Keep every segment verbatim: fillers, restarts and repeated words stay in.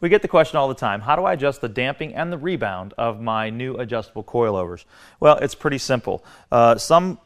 We get the question all the time, how do I adjust the damping and the rebound of my new adjustable coilovers? Well, it's pretty simple. Uh, some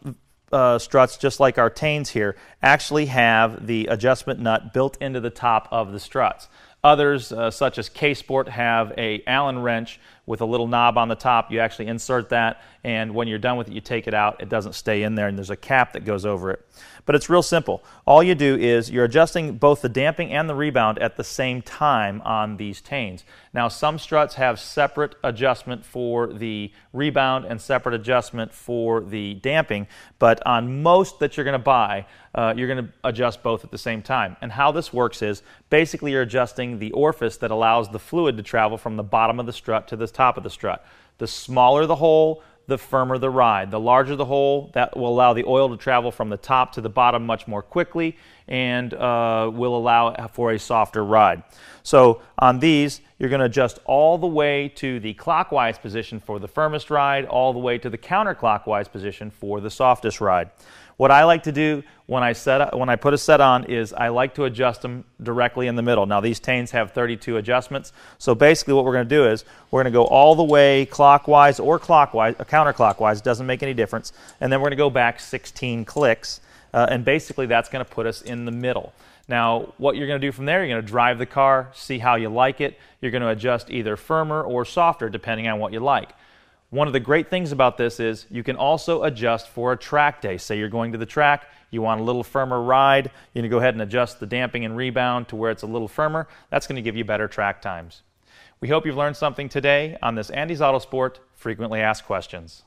uh, struts, just like our Teins here, actually have the adjustment nut built into the top of the struts. Others, uh, such as K-Sport, have a Allen wrench with a little knob on the top. You actually insert that, and when you're done with it, you take it out. It doesn't stay in there, and there's a cap that goes over it. But it's real simple. All you do is you're adjusting both the damping and the rebound at the same time on these Teins. Now, some struts have separate adjustment for the rebound and separate adjustment for the damping, but on most that you're going to buy, uh, you're going to adjust both at the same time. And how this works is basically you're adjusting the orifice that allows the fluid to travel from the bottom of the strut to the top of the strut. The smaller the hole, the firmer the ride. The larger the hole, that will allow the oil to travel from the top to the bottom much more quickly and uh, will allow for a softer ride. So on these, you're going to adjust all the way to the clockwise position for the firmest ride, all the way to the counterclockwise position for the softest ride. What I like to do when I set when I put a set on is I like to adjust them directly in the middle. Now these Teins have thirty-two adjustments, so basically what we're going to do is we're going to go all the way clockwise or clockwise, or counterclockwise, doesn't make any difference, and then we're going to go back sixteen clicks, uh, and basically that's going to put us in the middle. Now what you're going to do from there, you're going to drive the car, see how you like it. You're going to adjust either firmer or softer depending on what you like. One of the great things about this is you can also adjust for a track day. Say you're going to the track, you want a little firmer ride, you can go ahead and adjust the damping and rebound to where it's a little firmer. That's going to give you better track times. We hope you've learned something today on this Andy's Auto Sport Frequently Asked Questions.